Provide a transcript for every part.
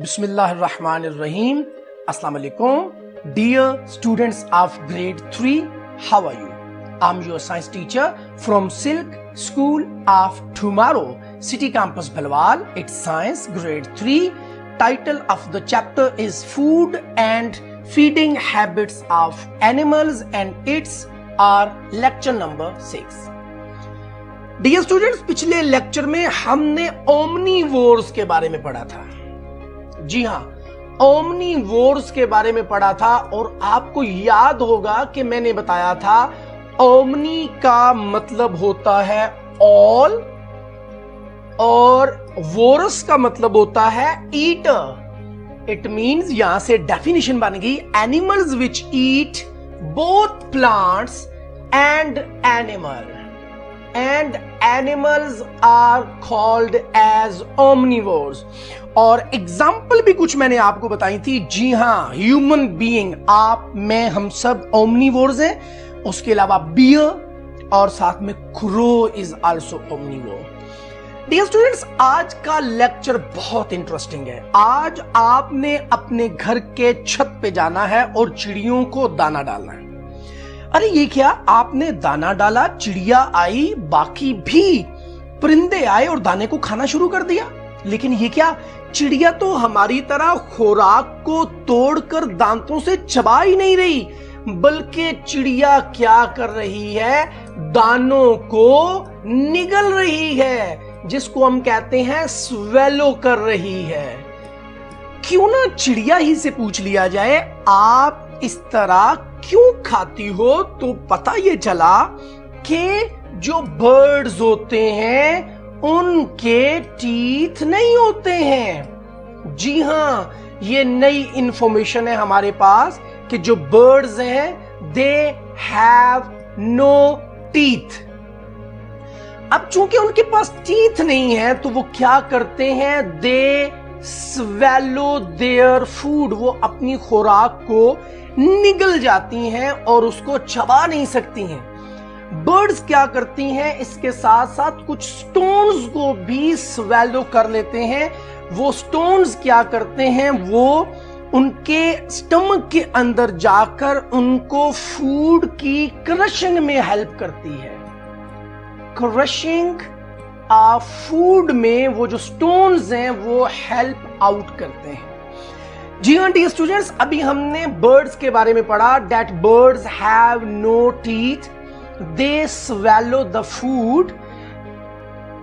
बिस्मिल्लाहिर्रहमानिर्रहीम। अस्सलाम वालेकुम dear students of grade 3, how are you? I am your science teacher from Silk School of Tomorrow, City Campus Bhalwal. It's science grade 3। Title of the chapter is food and feeding habits of animals and it's are lecture number 6। Dear students, पिछले lecture में हमने omnivores के बारे में पढ़ा था। जी हाँ, omnivores के बारे में पढ़ा था और आपको याद होगा कि मैंने बताया था ओमनी का मतलब होता है ऑल और वोरस का मतलब होता है ईटर। इट मींस यहां से डेफिनेशन बन गई, animals which eat both plants and animal and animals are called as omnivores। और एग्जाम्पल भी कुछ मैंने आपको बताई थी। जी हाँ, ह्यूमन बीइंग, आप मैं हम सब omnivores हैं। उसके अलावा बियर और साथ में crow is also omnivore। Dear students, आज का लेक्चर बहुत इंटरेस्टिंग है। आज आपने अपने घर के छत पे जाना है और चिड़ियों को दाना डालना है। अरे ये क्या, आपने दाना डाला, चिड़िया आई, बाकी भी परिंदे आए और दाने को खाना शुरू कर दिया। लेकिन ये क्या, चिड़िया तो हमारी तरह खुराक को तोड़कर दांतों से चबा ही नहीं रही, बल्कि चिड़िया क्या कर रही है, दानों को निगल रही है, जिसको हम कहते हैं स्वेलो कर रही है। क्यों ना चिड़िया ही से पूछ लिया जाए, आप इस तरह क्यों खाती हो? तो पता ये चला कि जो बर्ड्स होते हैं उनके टीथ नहीं होते हैं। जी हाँ, ये नई इंफॉर्मेशन है हमारे पास कि जो बर्ड्स हैं दे हैव नो टीथ। अब चूंकि उनके पास टीथ नहीं है तो वो क्या करते हैं, दे स्वेलो देयर फूड, वो अपनी खुराक को निगल जाती हैं और उसको चबा नहीं सकती हैं। बर्ड्स क्या करती हैं, इसके साथ साथ कुछ स्टोन्स को भी स्वेलो कर लेते हैं। वो स्टोन्स क्या करते हैं, वो उनके स्टमक के अंदर जाकर उनको फूड की क्रशिंग में हेल्प करती है। क्रशिंग फूड में वो जो स्टोन्स हैं वो हेल्प आउट करते हैं। जी हाँ डियर स्टूडेंट्स, अभी हमने बर्ड्स के बारे में पढ़ा, that birds have no teeth, they swallow the food,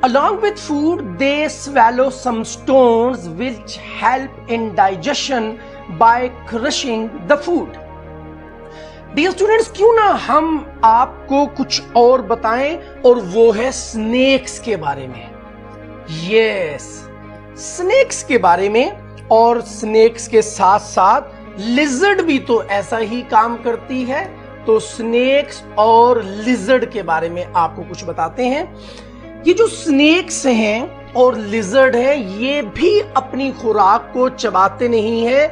along with food they swallow some stones which help in digestion by crushing the food. Dear students, क्यों ना हम आपको कुछ और बताएं, और वो है स्नेक्स के बारे में। यस, स्नेक्स के बारे में, और स्नेक्स के साथ साथ लिजर्ड भी तो ऐसा ही काम करती है। तो स्नेक्स और लिजर्ड के बारे में आपको कुछ बताते हैं। ये जो स्नेक्स हैं और लिजर्ड है, ये भी अपनी खुराक को चबाते नहीं है,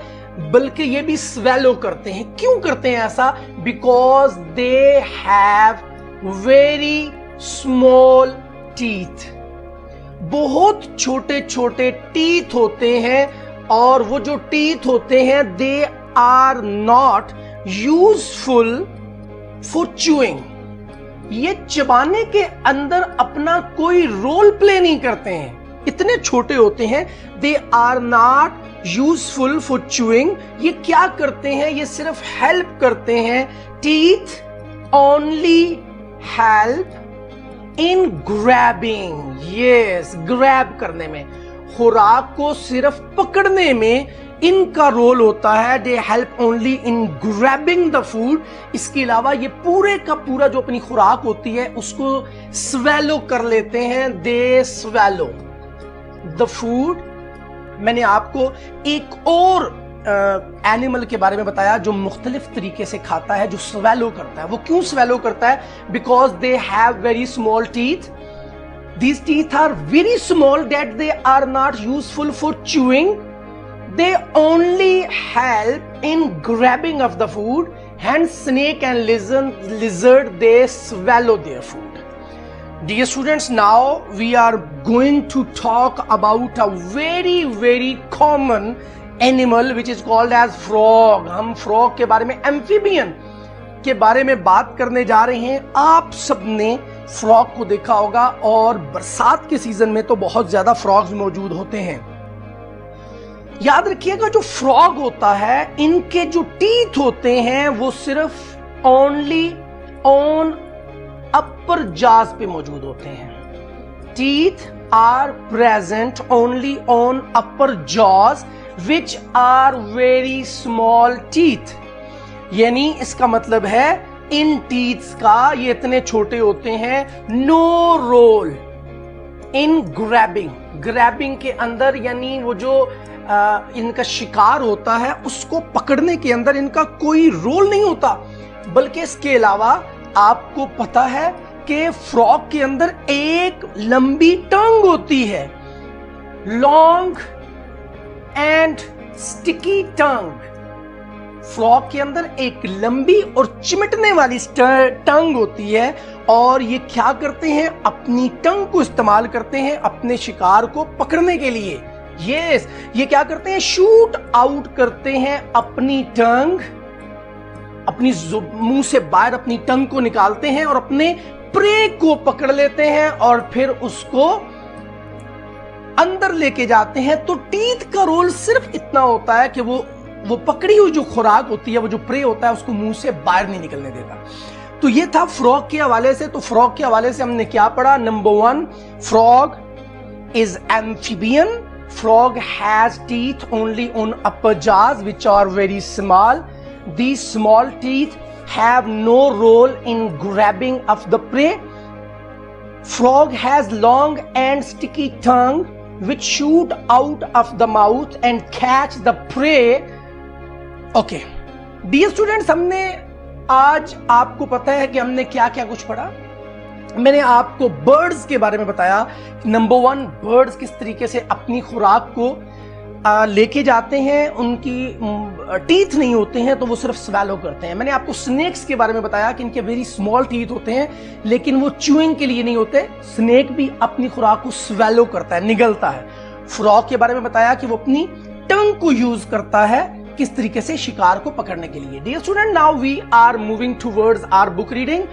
बल्कि ये भी स्वेलो करते हैं। क्यों करते हैं ऐसा? Because they have very small teeth, बहुत छोटे छोटे टीथ होते हैं, और वो जो टीथ होते हैं they are not useful for chewing. ये चबाने के अंदर अपना कोई रोल प्ले नहीं करते हैं, इतने छोटे होते हैं, they are not useful for chewing. ये क्या करते हैं, ये सिर्फ हेल्प करते हैं, teeth only help in grabbing, yes, grab करने में, खुराक को सिर्फ पकड़ने में इनका रोल होता है, they help only in grabbing the food. इसके अलावा ये पूरे का पूरा जो अपनी खुराक होती है उसको स्वेलो कर लेते हैं, दे स्वेलो द फूड। मैंने आपको एक और एनिमल के बारे में बताया जो मुख्तलिफ तरीके से खाता है, जो स्वेलो करता है। वो क्यों स्वेलो करता है? Because they have very small teeth, these teeth are very small that they are not useful for chewing, they only help in grabbing of the food, and snake and lizard they swallow their food. Dear students, now we are going to talk about a very common animal which is called as frog. हम frog के बारे में, amphibian के बारे में बात करने जा रहे हैं। आप सबने frog को देखा होगा और बरसात के सीजन में तो बहुत ज्यादा frogs मौजूद होते हैं। याद रखिएगा जो frog होता है इनके जो teeth होते हैं वो सिर्फ only on अपर जाज पे मौजूद होते हैं। Teeth are present only on upper jaws which are very small teeth, यानी इसका मतलब है इन टीथ का ये इतने छोटे होते हैं। नो रोल इन ग्रैबिंग के अंदर, यानी वो जो इनका शिकार होता है उसको पकड़ने के अंदर इनका कोई रोल नहीं होता, बल्कि इसके अलावा आपको पता है कि फ्रॉग के अंदर एक लंबी टंग होती है, long and sticky tongue. Frog के अंदर एक लंबी और चिमटने वाली टंग होती है और ये क्या करते हैं, अपनी टंग को इस्तेमाल करते हैं अपने शिकार को पकड़ने के लिए। ये क्या करते हैं, शूट आउट करते हैं अपनी टंग, अपनी मुंह से बाहर अपनी टंग को निकालते हैं और अपने प्रे को पकड़ लेते हैं और फिर उसको अंदर लेके जाते हैं। तो टीथ का रोल सिर्फ इतना होता है कि वो पकड़ी हुई जो खुराक होती है, वो जो प्रे होता है उसको मुंह से बाहर नहीं निकलने देता। तो ये था फ्रॉग के हवाले से। तो फ्रॉग के हवाले से हमने क्या पढ़ा? Number 1, frog is amphibian. Frog has teeth only on upper jaws which are very small. These small teeth have no role in grabbing of the prey. Frog has long and sticky tongue which shoot out of the mouth and catch the prey. Okay, dear students, हमने आज आपको पता है कि हमने क्या क्या कुछ पढ़ा। मैंने आपको birds के बारे में बताया। नंबर 1, birds किस तरीके से अपनी खुराक को लेके जाते हैं, उनकी टीथ नहीं होते हैं तो वो सिर्फ स्वैलो करते हैं। मैंने आपको स्नेक्स के बारे में बताया कि इनके वेरी स्मॉल टीथ होते हैं लेकिन वो च्यूइंग के लिए नहीं होते। स्नेक भी अपनी खुराक को स्वैलो करता है, निगलता है। फ्रॉग के बारे में बताया कि वो अपनी टंग को यूज करता है किस तरीके से शिकार को पकड़ने के लिए। Dear student, now we are moving towards our book reading.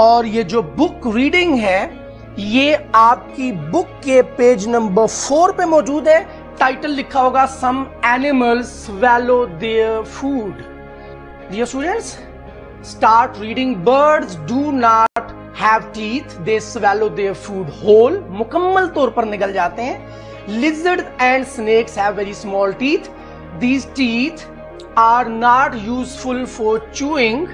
और ये जो बुक रीडिंग है ये आपकी बुक के पेज नंबर 4 पे मौजूद है। टाइटल लिखा होगा some animals swallow their food. Dear students, start reading. Birds do not have teeth, they swallow their food whole, मुकम्मल तौर पर निगल जाते हैं। Lizards and snakes have very small teeth, these teeth are not useful for chewing,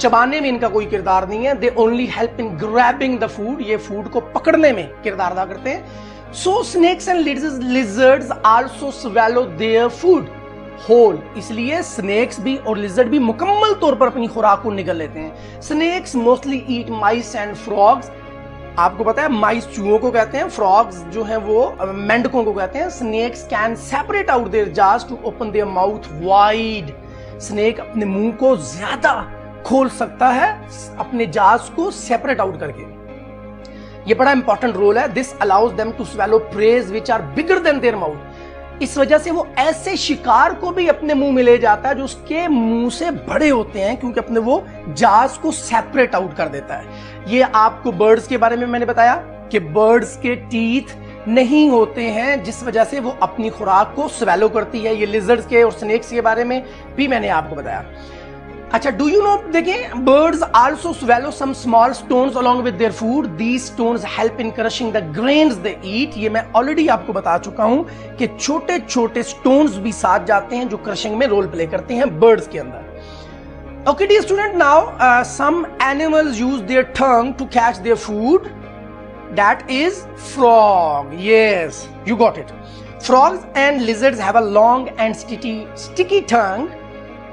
चबाने में इनका कोई किरदार नहीं है। They only help in grabbing the food, ये फूड को पकड़ने में किरदार अदा करते हैं। So snakes and lizards also swallow their food whole. इसलिए snakes भी और lizard भी मुकम्मल तौर पर अपनी खुराक को निगल लेते हैं। Snakes mostly eat mice and frogs. आपको पता है mice चूहों को कहते हैं, frogs जो हैं वो मेंढकों को कहते हैं। Snakes can separate out their jaws to open their mouth wide. Snake अपने मुंह को ज्यादा खोल सकता है अपने jaws को सेपरेट आउट करके। ये बड़ा इंपॉर्टेंट रोल है। This allows them to swallow praise which are bigger than their mouth. इस वजह से वो ऐसे शिकार को भी अपने मुंह में ले जाता है जो उसके मुंह से बड़े होते हैं, क्योंकि अपने वो जाज को सेपरेट आउट कर देता है। ये आपको बर्ड्स के बारे में मैंने बताया कि बर्ड्स के टीथ नहीं होते हैं जिस वजह से वो अपनी खुराक को स्वैलो करती है। ये लिजर्ड्स के और स्नेक्स के बारे में भी मैंने आपको बताया। अच्छा, डू यू नो, देखें, birds also swallow some small stones along with their food, these stones help in crushing the grains they eat. ये मैं ऑलरेडी आपको बता चुका हूं कि छोटे छोटे स्टोन्स भी साथ जाते हैं जो क्रशिंग में रोल प्ले करते हैं बर्ड्स के अंदर। Okay dear student, now some animals use their tongue to catch their food, that is frog. Yes, you got it. Frogs and lizards have a long and sticky tongue.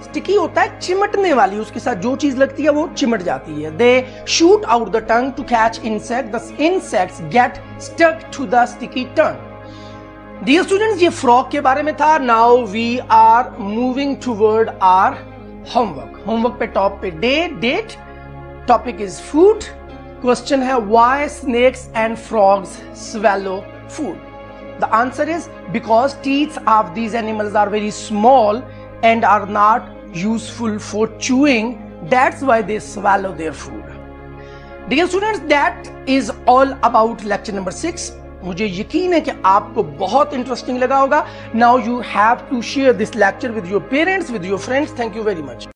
Sticky होता है चिमटने वाली, उसके साथ जो चीज लगती है वो चिमट जाती है। They shoot out the tongue to catch insect, the insects get stuck to the sticky tongue. Dear students, ये फ्रॉग के बारे में था। Now we are moving toward our homework. Homework पे टॉपिक इज फूड। क्वेश्चन है why snakes and frogs swallow food. The answer is because teeth of these animals are very small and are not useful for chewing. That's why they swallow their food. Dear students, that is all about lecture number 6. मुझे यकीन है कि आपको बहुत interesting लगा होगा. Now you have to share this lecture with your parents, with your friends. Thank you very much.